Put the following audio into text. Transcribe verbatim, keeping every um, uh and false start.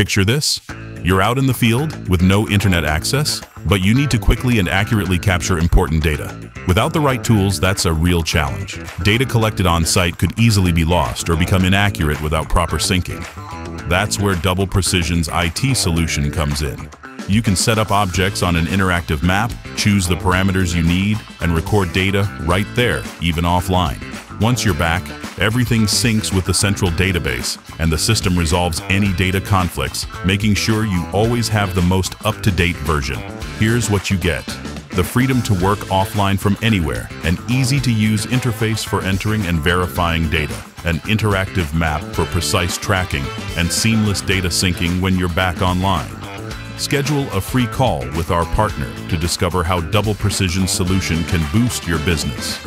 Picture this. You're out in the field with no internet access, but you need to quickly and accurately capture important data. Without the right tools, that's a real challenge. Data collected on-site could easily be lost or become inaccurate without proper syncing. That's where Double Precision's I T solution comes in. You can set up objects on an interactive map, choose the parameters you need, and record data right there, even offline. Once you're back, everything syncs with the central database, and the system resolves any data conflicts, making sure you always have the most up-to-date version. Here's what you get. The freedom to work offline from anywhere, an easy-to-use interface for entering and verifying data, an interactive map for precise tracking, and seamless data syncing when you're back online. Schedule a free call with our partner to discover how Double Precision's solution can boost your business.